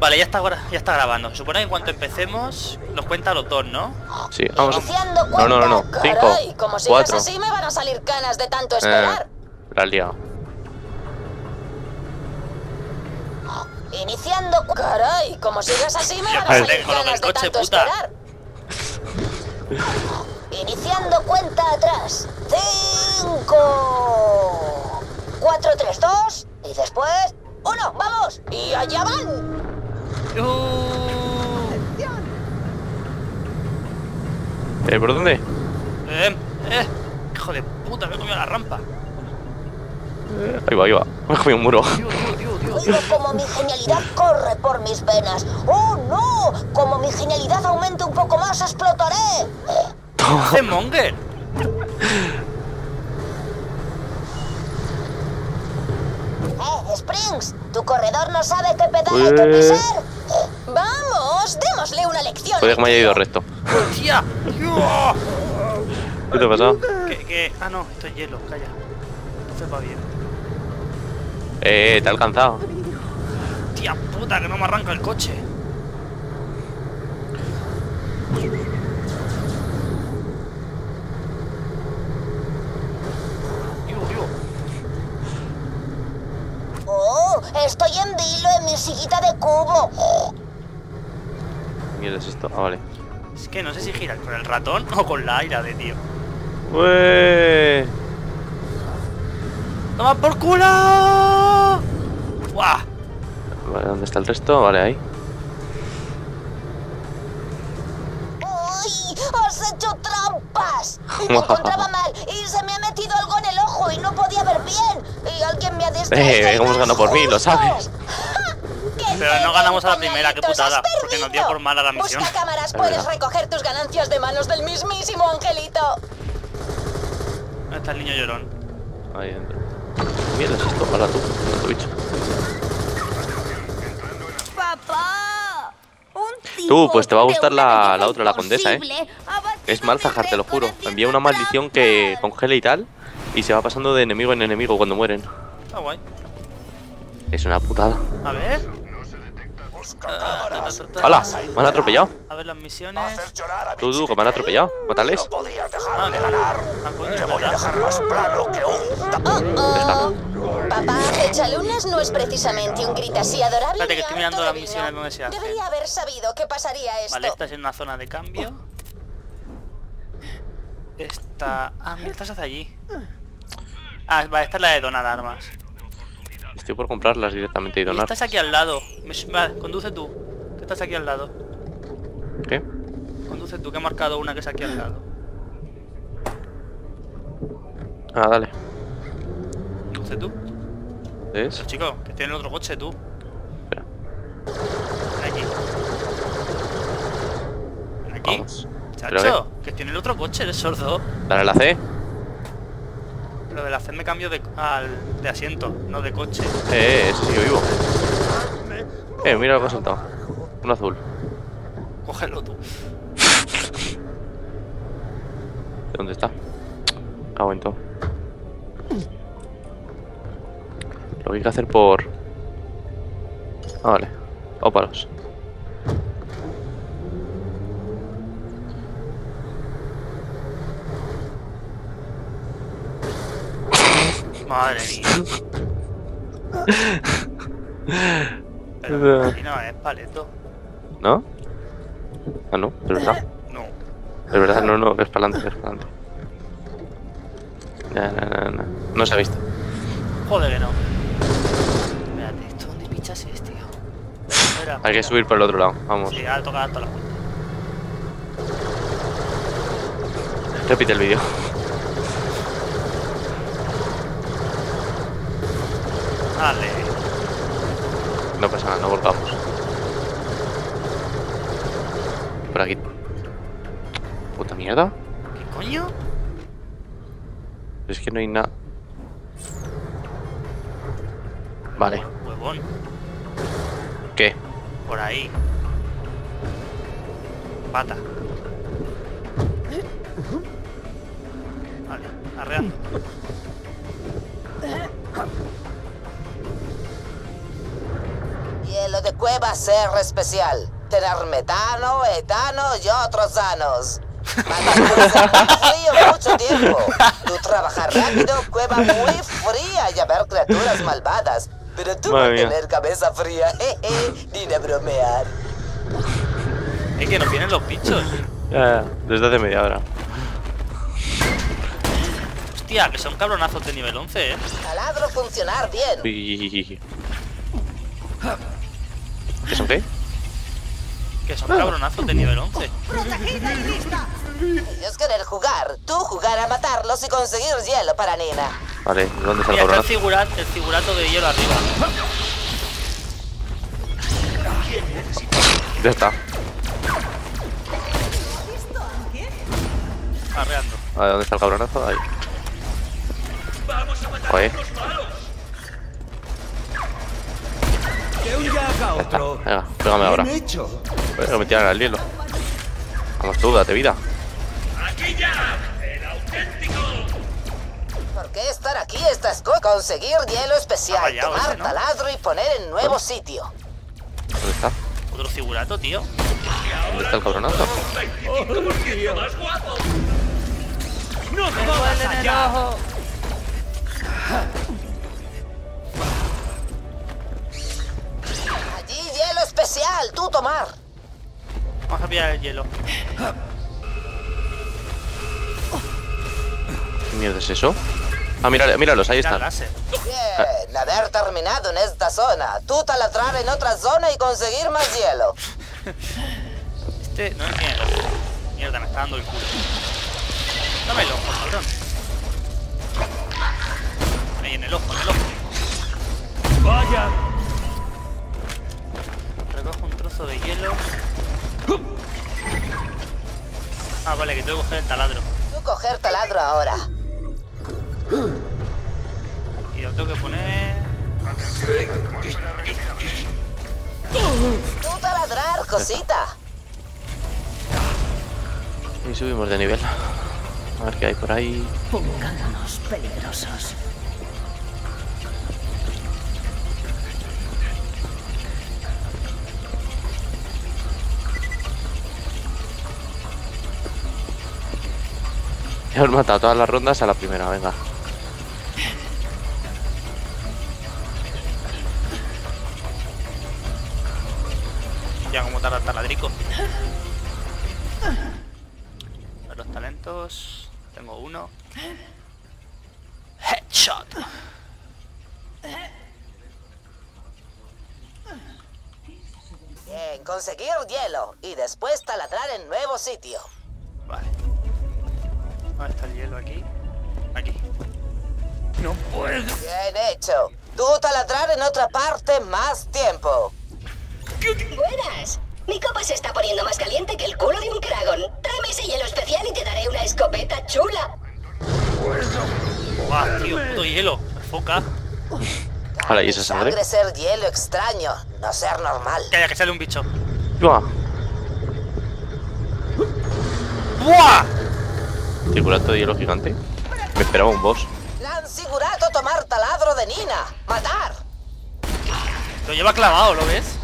Vale, ya está grabando. Se supone que en cuanto empecemos nos cuenta los dos, ¿no? Sí, vamos. No, no, no, no. 5, 4. Así me van a salir canas de tanto esperar. La has liado. Iniciando. Caray, como sigas así me van a salir canas de tanto esperar. Iniciando cuenta atrás. 5, 4, 3, 2 y después 1. Vamos y allá van. ¿Por dónde? Hijo de puta, me he comido la rampa. Ahí va, ahí va. Me he comido un muro. Mira como mi genialidad corre por mis venas. ¡Oh, no! Como mi genialidad aumente un poco más, explotaré. ¡Qué monger! Springs, tu corredor no sabe qué pedal hay que pisar. Vamos, démosle una lección. Joder, que me haya ido recto. ¡Hostia! ¿Qué te ha pasado? Que... Ah, no, esto es hielo, calla. Entonces va bien. Te ha alcanzado. Tía puta, que no me arranca el coche. Oh, estoy en vilo en mi sillita de cubo. ¿Qué es esto? Ah, vale. Es que no sé si giras con el ratón o con la ira de tío. ¡Ué! ¡Toma por culo! ¡Buah! Vale, ¿dónde está el resto? Vale, ahí. ¡Uy! ¡Has hecho trampas! Me encontraba mal y se me ha metido algo en el ojo y no podía ver bien. Y alguien me ha destruido. Hemos ganado por mí, lo sabes. Pero no ganamos a la primera, qué putada. Porque nos dio por mala la misión. Busca cámaras, puedes recoger tus ganancias de manos del mismísimo angelito. ¿Dónde está el niño llorón? Ahí dentro. Mierda, es esto, para tu bicho. ¡Papá! Tú, pues te va a gustar la otra, la condesa, ¿eh? Es Malzahar, te lo juro. Envía una maldición que congela y tal. Y se va pasando de enemigo en enemigo cuando mueren. Está guay. Es una putada. A ver. ¡Hala! Me han atropellado. A ver las misiones. Tú, que me han atropellado. Mátales. Papá, échale unas, no es precisamente un grito así adorable. Espérate, que estoy mirando las misiones donde se hace. Debería haber sabido que pasaría esto. Vale, esta es en una zona de cambio. Esta... Ah, mira, estás hacia allí. Ah, vale, esta es la de donar armas. Estoy por comprarlas directamente y donar. Estás aquí al lado. Vale, conduce tú. Que estás aquí al lado. ¿Qué? Conduce tú, que he marcado una que es aquí al lado. Ah, dale. Conduce tú. ¿Es? Pero, chico, que tiene otro coche tú. Espera. Ven aquí. Ven aquí. Vamos. Chacho, que tiene el otro coche, eres sordo. Dale la C. Lo de la C me cambio de asiento, no de coche. Eso sí, yo vivo. Mira lo que ha soltado. Un azul. Cógelo tú. ¿Dónde está? Cago en todo. Lo que hay que hacer por... Ah, vale. Ópalos. Madre mía. Pero aquí no es paleto. ¿No? Ah, no, es verdad. No. Es verdad, no, no, es para adelante, es para adelante. No, no, no, no. No se ha visto. Joder que no. Espérate, ¿esto dónde pinchas es, tío? Espera, hay que subir por el otro lado, vamos. Sí, ahora toca toda la cuenta. Repite el vídeo. Dale. No pasa nada, no volcamos. Por aquí. Puta mierda. ¿Qué coño? Es que no hay nada. Vale. Huevón. ¿Qué? Por ahí. Pata. Vale, arreando. Hielo de qué va a ser especial. Tener metano, etano y otros anos. Frío mucho tiempo. Tú trabajar rápido, cueva muy fría y a ver criaturas malvadas. Pero tú no tener cabeza fría, ni de bromear. Es que nos vienen los bichos. Desde hace media hora. Hostia, que son cabronazos de nivel 11, Taladro funcionar bien. ¿Qué son qué? Que son cabronazos de nivel 11. ¡Protegida y lista! Ellos querer jugar, tú jugar a matarlos y conseguir hielo para Nina. Vale, ¿dónde está el cabronazo? El figurato de hielo arriba. Ya está. Arreando. A ver, ¿dónde está el cabronazo? Ahí. Oye. Ya está, venga, pégame ahora. Pero me tiran al hielo. Vamos tú, date vida. Aquí ya, el auténtico. ¿Por qué estar aquí estas cosas? Conseguir hielo especial, tomar taladro y poner en nuevo sitio. ¿Dónde está? Otro figurato, tío. ¿Dónde está el cabronazo? ¡No te mueves allá! Allí hielo especial, tú tomar. Vamos a pillar el hielo. ¿Qué mierda es eso? Ah, míralos, ahí están. Bien, haber terminado en esta zona. Tú taladrar en otra zona y conseguir más hielo. Este no es mierda. Mierda, me está dando el culo. Dámelo, por favor. Ahí, en el ojo, en el ojo. Vaya. Recojo un trozo de hielo. Ah, vale, que tengo que coger el taladro. Tengo que coger taladro ahora. Y lo tengo que poner... Tú taladrar, cosita. Y subimos de nivel. A ver qué hay por ahí. Pongándonos peligrosos. Hemos matado todas las rondas a la primera, venga. Ya como tarda el taladrico. Los talentos. Tengo uno. Headshot. Bien, conseguir hielo y después taladrar en nuevo sitio. Vale. ¿Dónde está el hielo aquí? Aquí. No puedo. Bien hecho. Tú taladrar en otra parte más tiempo. Buenas. Mi copa se está poniendo más caliente que el culo de un dragón. Tráeme ese hielo especial y te daré una escopeta chula. ¡Guau, tío! ¡Puto hielo! ¡Foca! Ahora, ¿y esa sangre? Sangre ser hielo extraño, no ser normal. Calla, que sale un bicho. ¡Buah! ¡Buah! Figurato de hielo gigante. Me esperaba un boss. Plan figurato tomar taladro de Nina. Matar. Lo lleva clavado, ¿lo ves?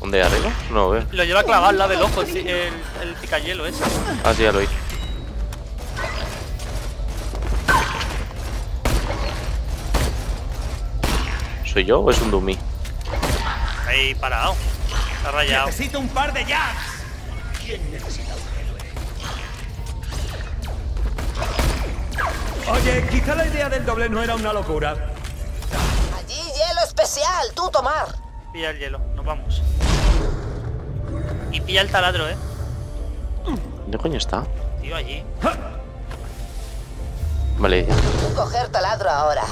¿Dónde arriba? No, ve. Lo lleva clavado al lado del ojo, el picayelo ese. Ah, sí, ya lo hice. ¿Soy yo o es un dummy? Ahí parado. Está rayado. Necesito un par de jabs. ¿Quién necesita un... Oye, quizá la idea del doble no era una locura. Allí hielo especial, tú tomar. Pilla el hielo, nos vamos. Y pilla el taladro, ¿Dónde coño está? Tío, allí. Vale. Coger taladro ahora.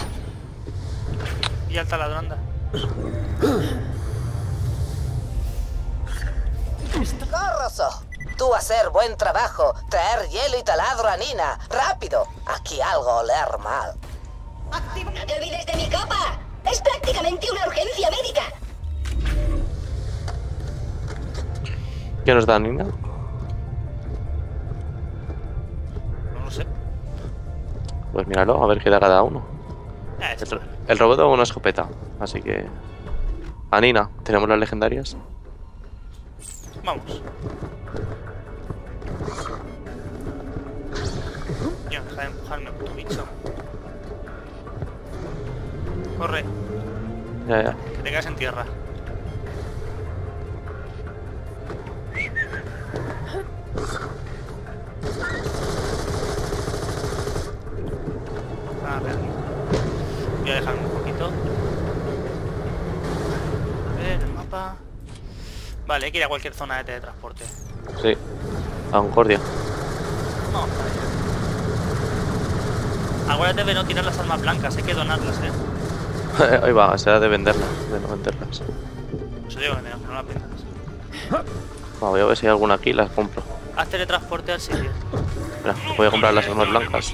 Pilla el taladro, anda. Corroso. Tú hacer buen trabajo, traer hielo y taladro a Nina. ¡Rápido! Aquí algo oler mal. ¡No te olvides de mi copa! ¡Es prácticamente una urgencia médica! ¿Qué nos da Nina? No lo sé. Pues míralo, a ver qué dará a uno. El robot da una escopeta, así que... Anina, ¿tenemos las legendarias? Vamos. Ya, deja de empujarme, puto bicho. Corre. Ya. Que te quedas en tierra. A ver. Voy a dejarme un poquito. A ver, el mapa. Vale, hay que ir a cualquier zona de teletransporte. Sí. A Concordia. No, vale. Acuérdate de no tirar las armas blancas, hay que donarlas, Ahí va, será de venderlas, de no venderlas. Pues digo que no las vendas. Voy a ver si hay alguna aquí y las compro. Haz teletransporte al sitio. Mira, voy a comprar las armas blancas.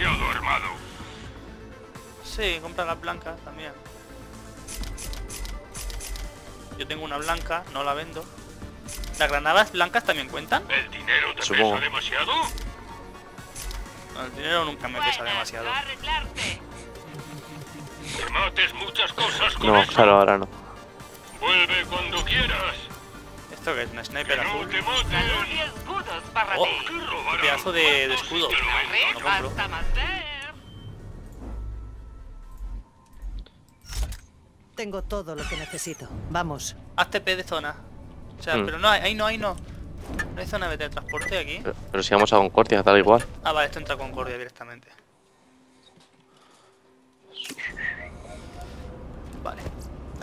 Sí, compra las blancas también. Yo tengo una blanca, no la vendo. ¿Las granadas blancas también cuentan? ¿El dinero te pesa demasiado? No, el dinero nunca me pesa demasiado. Te mates muchas cosas con eso. No, claro, ahora no. Vuelve cuando quieras. ¿Esto qué es? ¿Una sniper azul? Oh, un pedazo de escudo. No compro. Tengo todo lo que necesito. Vamos. Haz TP de zona. O sea, pero no, ahí no. No hay zona de teletransporte aquí. Pero si vamos a Concordia, tal igual. Ah, vale, esto entra a Concordia directamente. Vale,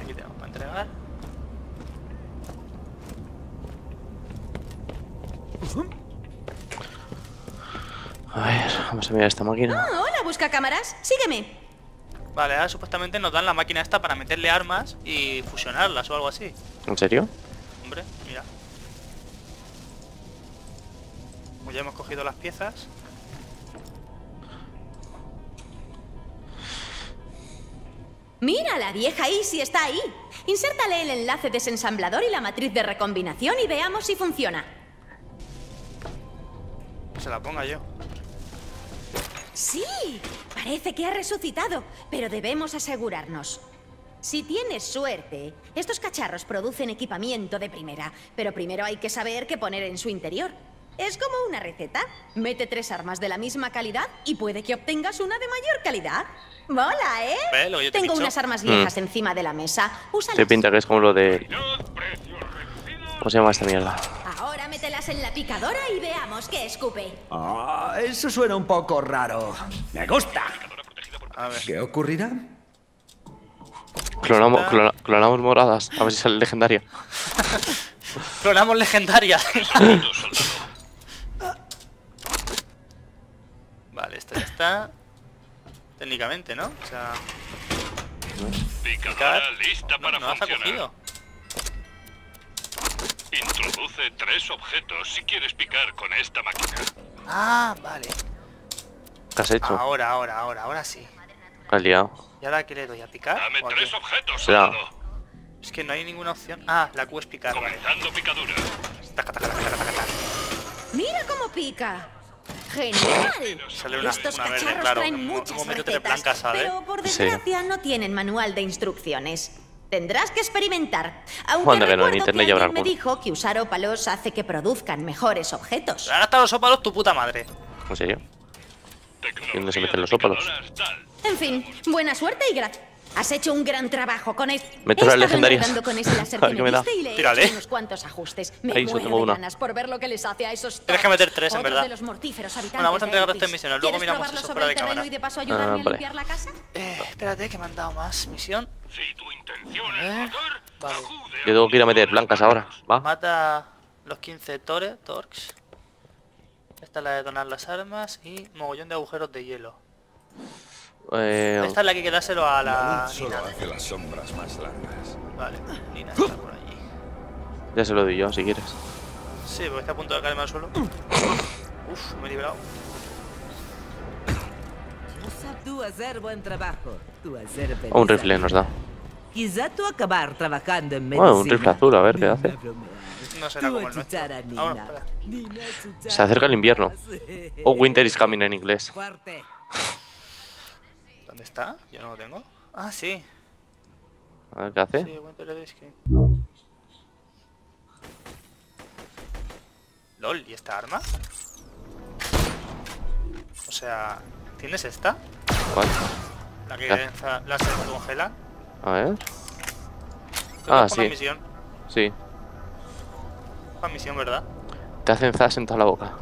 aquí tenemos para entregar. A ver, vamos a mirar esta máquina. Oh, hola, busca cámaras. Sígueme. Vale, ahora supuestamente nos dan la máquina esta para meterle armas y fusionarlas o algo así. ¿En serio? Hombre, mira. Pues ya hemos cogido las piezas. Mira, la vieja Easy está ahí. Insértale el enlace desensamblador y la matriz de recombinación y veamos si funciona. Que se la ponga yo. ¡Sí! Parece que ha resucitado, pero debemos asegurarnos. Si tienes suerte, estos cacharros producen equipamiento de primera, pero primero hay que saber qué poner en su interior. Es como una receta. Mete 3 armas de la misma calidad y puede que obtengas una de mayor calidad. ¡Mola, eh! Tengo unas armas viejas encima de la mesa. Úsalas. Se pinta que es como lo de... ¿Cómo se llama esta mierda? Ahora mételas en la picadora y veamos qué escupe. Ah, eso suena un poco raro. Me gusta. A ver. ¿Qué ocurrirá? Clonamos moradas. A ver si sale legendaria. Clonamos legendaria. Vale, esta ya está. Técnicamente, ¿no? O sea... Picadora lista para funcionar. Introduce 3 objetos si quieres picar con esta máquina. Ah, vale. ¿Qué has hecho? Ahora sí. ¿Has liado? ¿Y ahora qué le doy a picar? Dame 3 objetos, soldado. Es que no hay ninguna opción. Ah, la Q es picar. Comenzando picadura. Mira cómo pica. Genial. Sale una, estos una verde, claro. Traen muchas recetas, blancas, pero por desgracia no tienen manual de instrucciones. Tendrás que experimentar. Aunque recuerdo que alguien me dijo que usar ópalos hace que produzcan mejores objetos. Ahora están los ópalos tu puta madre. ¿En serio? ¿Dónde se meten los ópalos? En fin, buena suerte y gracias. Has hecho un gran trabajo con esto. Meto las legendarias. Tírale. Unos cuantos ajustes. Ahí yo tengo una. Tienes que meter 3, en verdad. Bueno, vamos a entregar estas misiones. Luego miramos eso fuera de cámara. Vale. Espérate, que me han dado más misión. Si tu intención es matar, vale. Yo tengo que ir a meter blancas ahora. Va. Mata los 15 torques. Esta es la de donar las armas y mogollón de agujeros de hielo. Esta es la que hay que dárselo a la Nina. Hace las sombras más largas. Vale, Nina está por allí. Ya se lo doy yo, si quieres. Sí, porque está a punto de caerme al suelo. Uff, me he librado. Oh, un rifle nos da. Quizá tú acabar trabajando en medicina. Bueno, un rifle azul, a ver qué hace. No será como el nuestro. Ahora, espera. Se acerca el invierno. Oh, winter is coming en inglés. ¿Dónde está? Yo no lo tengo. Ah, sí. A ver qué hace. Sí, aguántale, es que... LOL, ¿y esta arma? O sea, ¿tienes esta? ¿Cuál? La que la se congela. A ver. Ah, sí. Misión. Sí. Para misión, ¿verdad? Te hacen zas en toda la boca.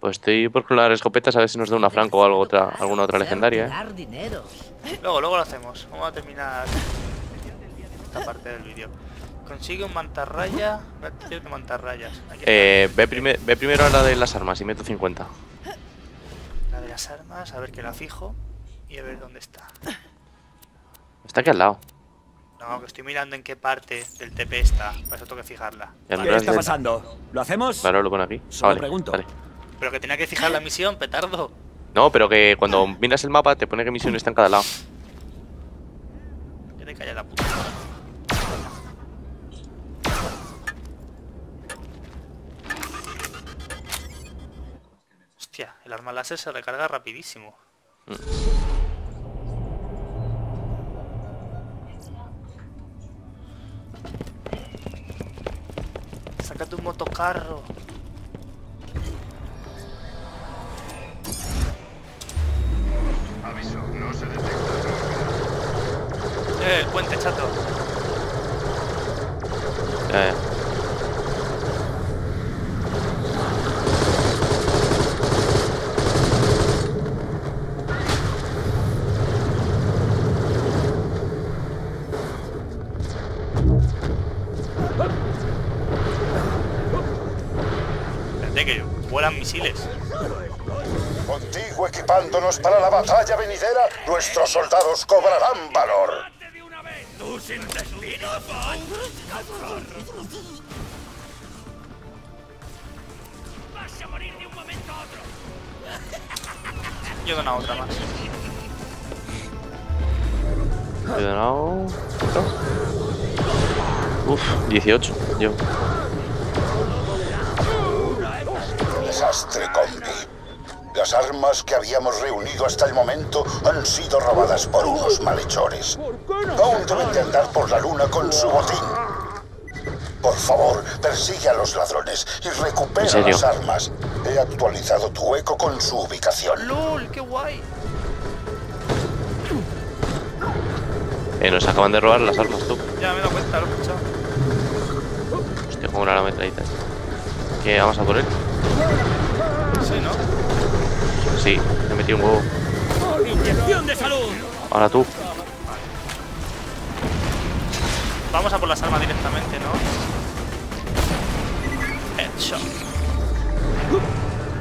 Pues estoy por colar escopetas a ver si nos da una franco o algo, alguna otra legendaria, ¿eh? Luego lo hacemos. Vamos a terminar esta parte del vídeo. Consigue un mantarraya. Voy a mantarrayas. Ve primero a la de las armas y meto 50. La de las armas, a ver que la fijo y a ver dónde está. Está aquí al lado. No, que estoy mirando en qué parte del TP está. Para eso tengo que fijarla. ¿Qué está pasando? ¿Lo hacemos? Claro, lo pone aquí. Solo pregunto. Vale. Pero que tenía que fijar la misión, petardo. No, pero que cuando miras el mapa te pone que misión está en cada lado. Que te calla la puta. Hostia, el arma láser se recarga rapidísimo. Sácate un motocarro. Aviso, no se detecta. El puente, chato. Espérate que vuelan misiles. Contigo equipándonos para la batalla venidera, nuestros soldados cobrarán valor. Tú sin destino, vas a morir de un momento a otro. Yo he donado otra más. Yo he donado... Uf, 18, yo. Desastre combi. Las armas que habíamos reunido hasta el momento han sido robadas por unos malhechores. Aún deben de andar por la luna con su botín. Por favor, persigue a los ladrones y recupera las armas. He actualizado tu eco con su ubicación. ¡Lol, qué guay! Nos acaban de robar las armas, tú. Ya me he dado cuenta, lo he escuchado. Hostia, como una metralleta. ¿Qué? ¿Vamos a por él? Sí, ¿no? Sí, me metí un huevo. Inyección de salud. Ahora tú. Vamos a por las armas directamente, ¿no? Headshot.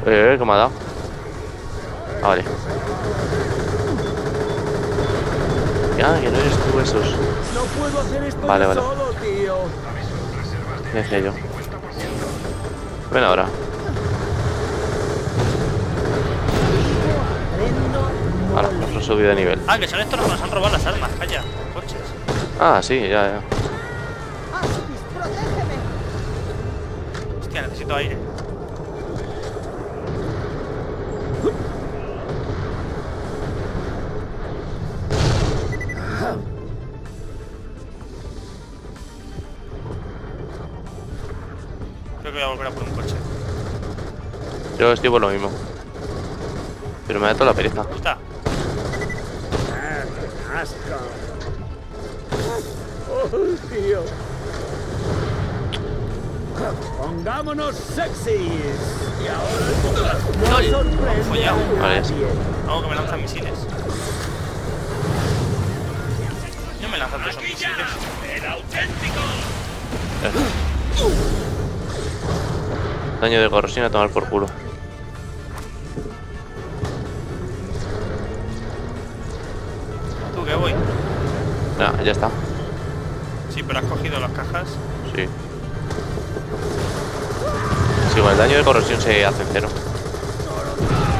¿Qué me ha dado? Ah, vale. Ya, que no eres tú esos. No puedo hacer esto solo, tío. Dejé yo. Ven ahora. Ahora, nos han subido de nivel. Ah, que son estos los que nos han robado las armas, calla, coches. Ah, sí, ya. Hostia, necesito aire. Creo que voy a volver a por un coche. Yo estoy por lo mismo. Pero me da toda la pereza. Puta. Oh, tío. Pongámonos sexys. Y ahora no. Vale, no, que me lanzan misiles. Yo me lanzan todos esos misiles. El auténtico. Daño de corrosión a tomar por culo. Que voy. Ah, ya está. Sí, pero has cogido las cajas. Sí. Sí, con el daño de corrosión se hace cero.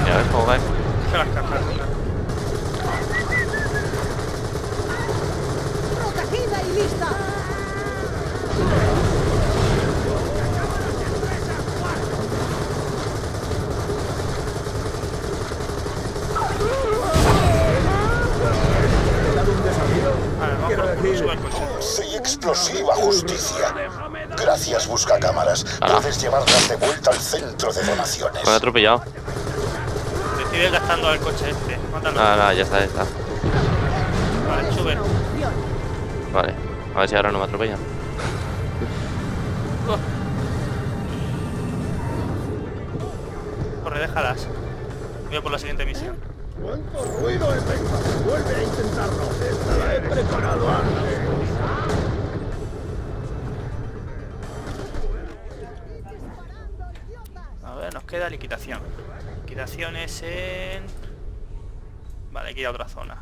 Y a ver cómo cae. Coge las cajas. Protegida y lista. explosiva justicia. Gracias, buscacámaras. Puedes llevarlas de vuelta al centro de donaciones. Me han atropellado. Te sigue gastando al coche este. Mátalo. Ah, ya está, ya está. Vale, sube. Vale, a ver si ahora no me atropellan. Corre, déjalas. Voy a por la siguiente misión. ¿Cuánto ruido es esto? Vuelve a intentarlo. Esta la he preparado antes. A ver, nos queda liquidación. Liquidación es en... Vale, hay que ir a otra zona.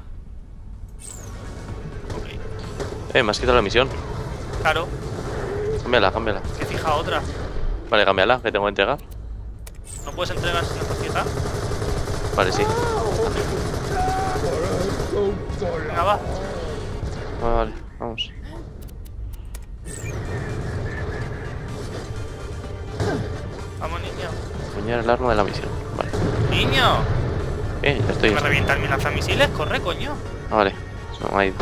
Okay. Me has quitado la misión. Claro. Cámbiala, cámbiala. Que fija otra. Vale, cámbiala, que tengo que entregar. ¿No puedes entregar sin tarjeta? Vale, sí. Venga, va. Vale, vamos. Vamos, niño. Puñar el arma de la misión. Vale. ¡Niño! Ya estoy. ¿Me revientan mis lanzamisiles? Corre, coño. Ah, vale. Se me ha ido.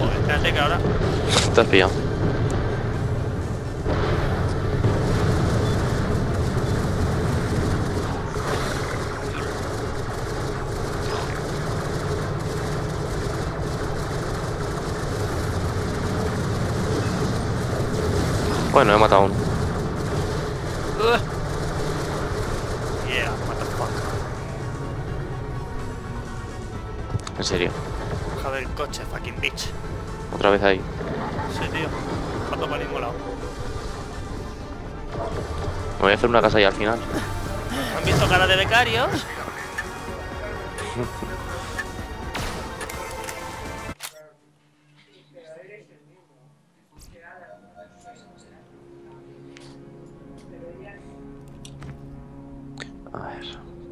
Joder, espérate que ahora. Te has pillado. Bueno, he matado a uno. Yeah, what the fuck. En serio. Joder, el coche, fucking bitch. Otra vez ahí. Sí, tío. Pato para ningún lado. Me voy a hacer una casa ahí al final. ¿Han visto cara de becarios?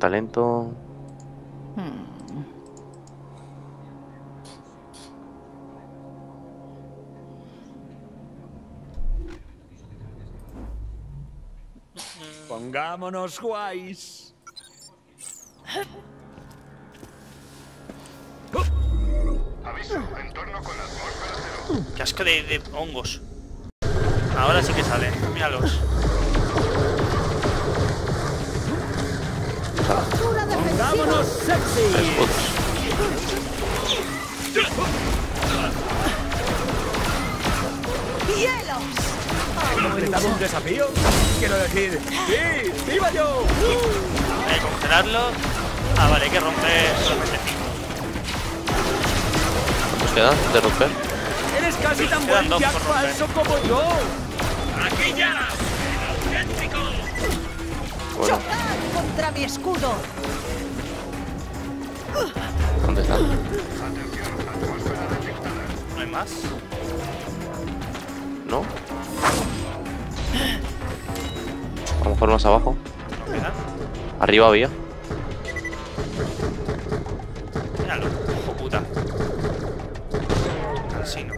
Talento. Pongámonos guays. Aviso, entorno con las atmósfera. Qué asco de hongos. Ahora sí que sale, míralos. ¡Vámonos sexy! ¡Hielos! ¿Enfrentaba un desafío? Quiero decir, ¡sí! ¡Viva yo! Hay que congelarlo. Ah, vale, hay que romper solamente 5. ¿Nos quedan de romper? ¡Eres casi tan buen Jack falso como yo! ¡Aquí ya! ¡El auténtico! Bueno. ¡Chocad contra mi escudo! ¿Dónde está? ¿No hay más? ¿No? A lo mejor más abajo. ¿No queda? Arriba había. Míralo, hijo puta. Cansino.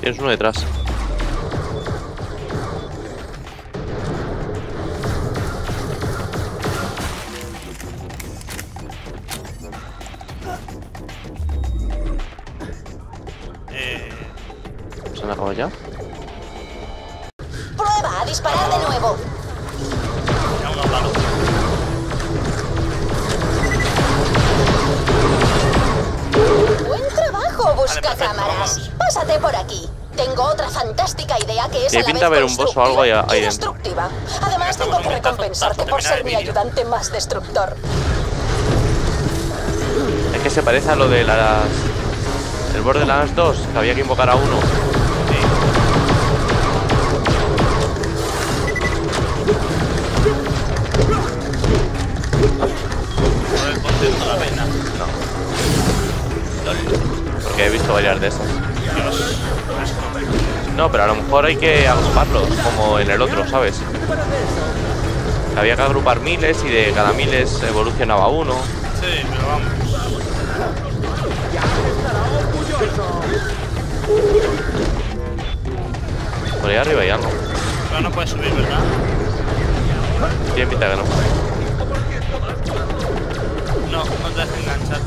Tienes uno detrás. ¿Se han acabado ya? ¡Prueba a disparar de nuevo! Ya uno hablado. Buen trabajo, buscacámaras. Pásate por aquí. Tengo otra fantástica idea que es a la vez constructiva y destructiva. Además, tengo que recompensarte por ser mi ayudante más destructor. Es que se parece a lo de las... El Borderlands 2, que había que invocar a uno. No. Porque he visto varias de esas. No, pero a lo mejor hay que agruparlos, como en el otro, ¿sabes? Había que agrupar miles y de cada miles evolucionaba uno. Sí, pero vamos. Por ahí arriba hay algo. Pero no puedes subir, ¿verdad? Tiene pinta que no. No, no te dejes enganchar.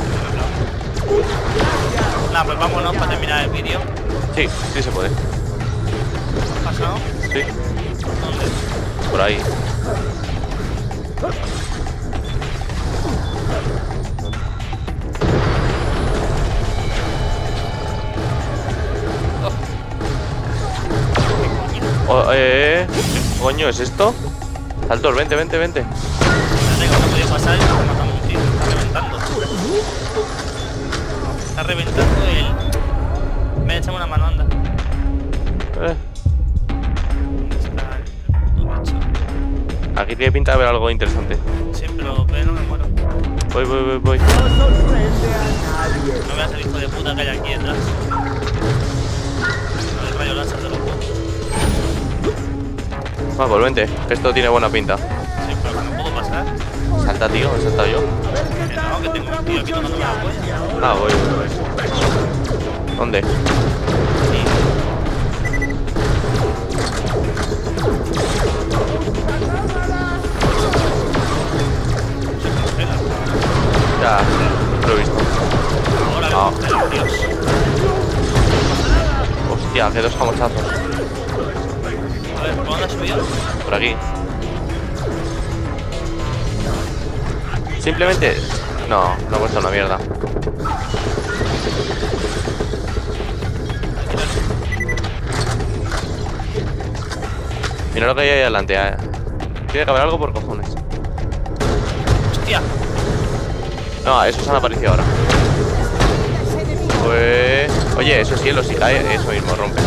Nada, pues vámonos para terminar el vídeo. Sí, sí se puede. ¿Has pasado? Sí. ¿Dónde? Por ahí. Oh, ¿qué coño es esto? Saltor, vente, vente, vente. Ya tengo, no he podido pasar y me ha matado un tío. Está reventando. Está reventando el... Me echamos una mano, anda. ¿Dónde está el macho? Aquí tiene pinta de haber algo interesante. Sí, pero no me muero. Voy. No veas el hijo de puta que hay aquí detrás. No le rayo lanzas de los puntos. Vamos, vente, esto tiene buena pinta. Sí, pero no puedo pasar. Salta, tío, he saltado yo. No, que tengo un tío aquí tomando la polla. Ah, voy. ¿Dónde? Sí. Ya, lo he visto. Ahora no. Hostia, que dos jamochazos. ¿Por dónde has subido? Por aquí. Simplemente... No, no cuesta una mierda. Mira lo que hay ahí adelante, eh. Tiene que haber algo por cojones. ¡Hostia! No, esos han aparecido ahora. Pues... Oye, esos hielos si cae, eso mismo, rompe.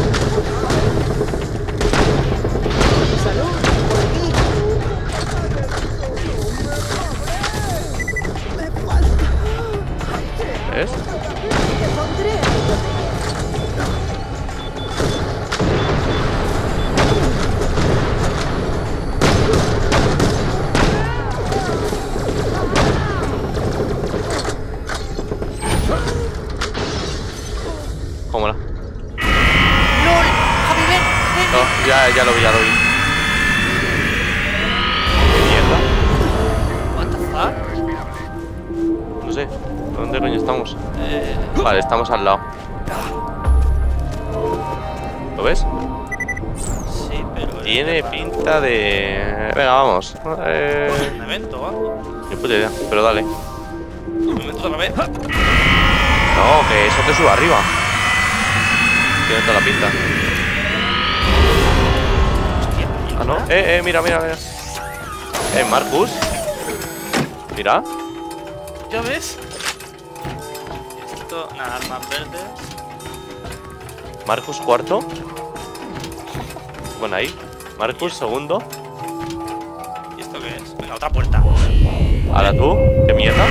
¿Ves? ¿Cómo la? ¡No! Ya lo vi. ¿Dónde coño estamos? Vale, estamos al lado. ¿Lo ves? Sí, pero... Tiene pinta de... Venga, vamos. ¿Me meto o algo? Ni puta idea, pero dale. ¿Me meto otra vez? No, que eso te suba arriba. Tiene toda la pinta. Ah, ¿no? Mira. Marcus. Mira. ¿Ya ves? Esto, nada, armas verdes. Marcus cuarto. Bueno, ahí. Marcus segundo. ¿Y esto qué es? Venga, otra puerta. ¿Ahora tú? ¿Qué mierda?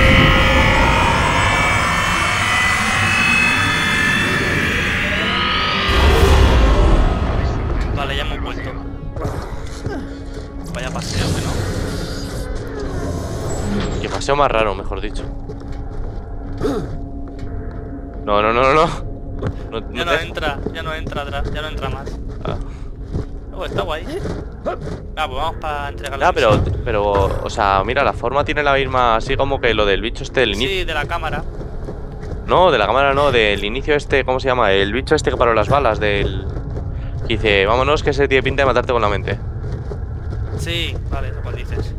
Vale, ya hemos vuelto. Vaya paseo, que no. Que paseo más raro, mejor dicho. No. Ya no entra atrás. Ah. Oh, está guay. Ah, pues vamos para entregarlo. Ah, pero, o sea, mira, la forma tiene la misma, así como que lo del bicho este del inicio. Sí, de la cámara. No, de la cámara no, del inicio este, ¿cómo se llama? El bicho este que paró las balas del... Que dice, vámonos que se tiene pinta de matarte con la mente. Sí, vale, eso cual dices.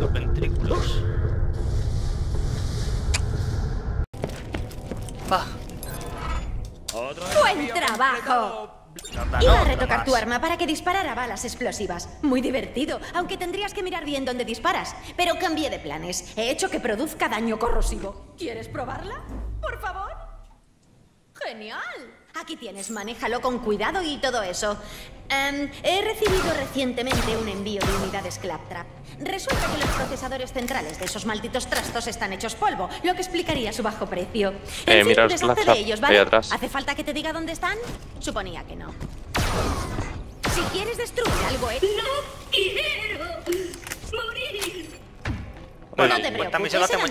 Los ventrículos. Va. ¡Buen trabajo! Iba a retocar tu arma para que disparara balas explosivas. Muy divertido, aunque tendrías que mirar bien dónde disparas. Pero cambié de planes. He hecho que produzca daño corrosivo. ¿Quieres probarla? Por favor. ¡Genial! Aquí tienes, manéjalo con cuidado y todo eso. He recibido recientemente un envío de unidades Claptrap. Resulta que los procesadores centrales de esos malditos trastos están hechos polvo, lo que explicaría su bajo precio. Mira los Claptrap de ellos, ¿vale? Atrás. ¿Hace falta que te diga dónde están? Suponía que no. Si quieres destruir algo, ¡No quiero morir! Bueno, no te preocupes, ese dato es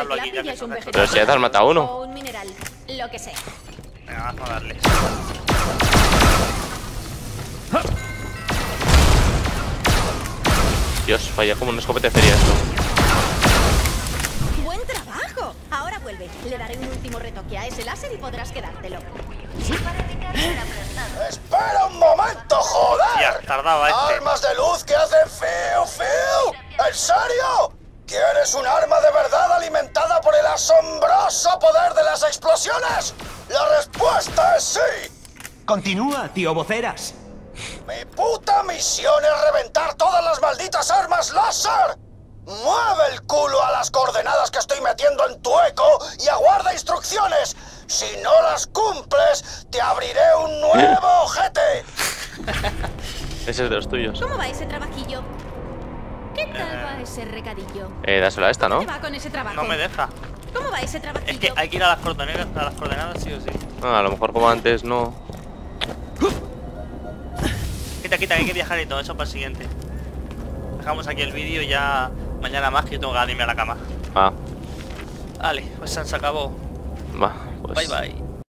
igual. Pero si ya te has matado uno. lo que sé. Venga, vamos a darle. Dios, falla como una escopeta de feria esto. ¡Buen trabajo! Ahora vuelve. Le daré un último retoque a ese láser y podrás quedártelo. ¡Espera un momento, joder! Ya, tardaba este. ¡Armas de luz que hacen feo, feo! ¿En serio? ¿Quieres un arma de verdad alimentada por el asombroso poder de las explosiones? ¡La respuesta es sí! Continúa, tío Voceras. Mi puta misión es reventar todas las malditas armas láser. Mueve el culo a las coordenadas que estoy metiendo en tu eco y aguarda instrucciones. Si no las cumples, te abriré un nuevo ojete. Ese es de los tuyos. ¿Cómo va ese trabajillo? ¿Qué tal va ese recadillo? Dásela a esta, ¿no? ¿Cómo va con ese trabajo? No me deja. ¿Cómo va ese trabajillo? Es que hay que ir a las coordenadas sí o sí. Ah, a lo mejor como antes no. Quita, hay que viajar y todo eso para el siguiente. Dejamos aquí el vídeo ya mañana más, que yo tengo que irme a la cama. Ah. Vale, pues se acabó. Va, pues. Bye bye.